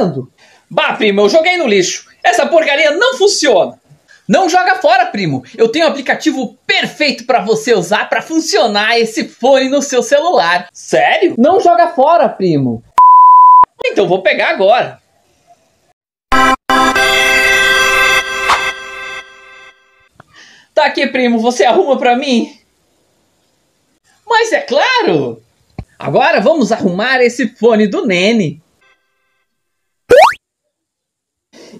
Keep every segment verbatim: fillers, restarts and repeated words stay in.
fazendo? Bah, primo, eu joguei no lixo. Essa porcaria não funciona. Não joga fora, primo. Eu tenho um aplicativo perfeito para você usar para funcionar esse fone no seu celular. Sério? Não joga fora, primo. Então vou pegar agora. Tá aqui, primo. Você arruma para mim? Mas é claro. Agora vamos arrumar esse fone do Nene.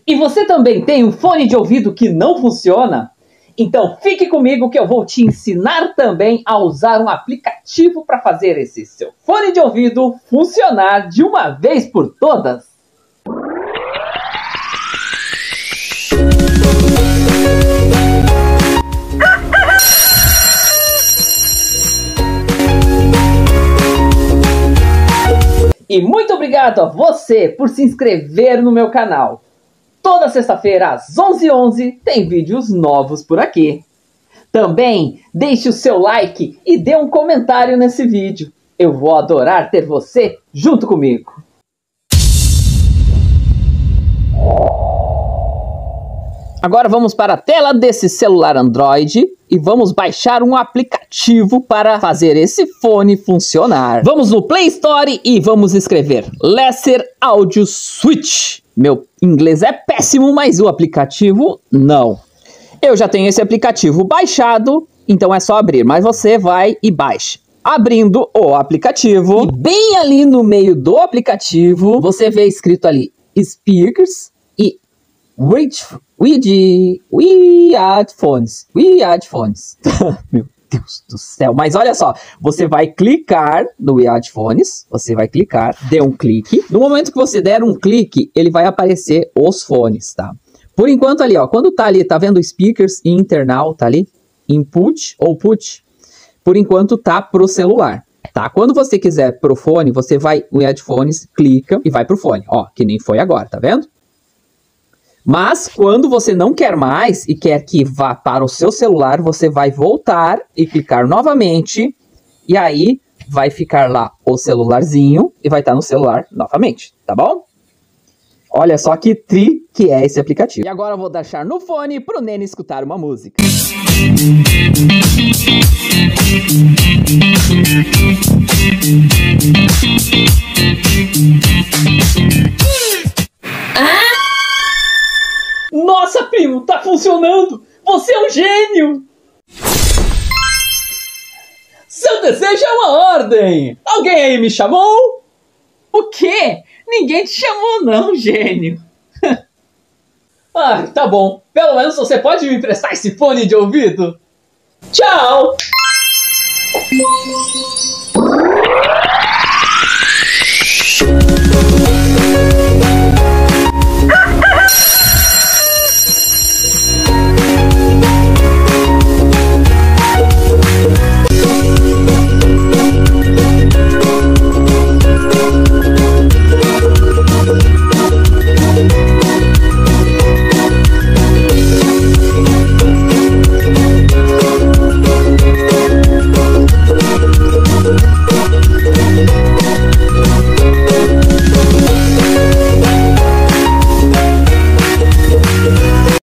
E você também tem um fone de ouvido que não funciona? Então fique comigo que eu vou te ensinar também a usar um aplicativo para fazer esse seu fone de ouvido funcionar de uma vez por todas. E muito obrigado a você por se inscrever no meu canal. Toda sexta-feira, às onze e onze, tem vídeos novos por aqui. Também deixe o seu like e dê um comentário nesse vídeo. Eu vou adorar ter você junto comigo. Agora vamos para a tela desse celular Android e vamos baixar um aplicativo para fazer esse fone funcionar. Vamos no Play Store e vamos escrever Lesser Audio Switch. Meu inglês é péssimo, mas o aplicativo não. Eu já tenho esse aplicativo baixado, então é só abrir. Mas você vai e baixa. Abrindo o aplicativo, e bem ali no meio do aplicativo, você vê escrito ali Speakers e Headphones. Headphones. Meu Deus do céu. Mas olha só, você vai clicar no headphones, você vai clicar, dê um clique. No momento que você der um clique, ele vai aparecer os fones, tá? Por enquanto ali, ó, quando tá ali, tá vendo speakers e internal, tá ali? Input ou put? Por enquanto tá pro celular, tá? Quando você quiser pro fone, você vai no headphones, clica e vai pro fone, ó, que nem foi agora, tá vendo? Mas quando você não quer mais e quer que vá para o seu celular, você vai voltar e clicar novamente. E aí vai ficar lá o celularzinho e vai estar no celular novamente, tá bom? Olha só que tri que é esse aplicativo. E agora eu vou deixar no fone para o Nene escutar uma música. Nossa, primo, tá funcionando! Você é um gênio! Seu desejo é uma ordem! Alguém aí me chamou? O quê? Ninguém te chamou não, gênio! Ah, tá bom. Pelo menos você pode me emprestar esse fone de ouvido? Tchau!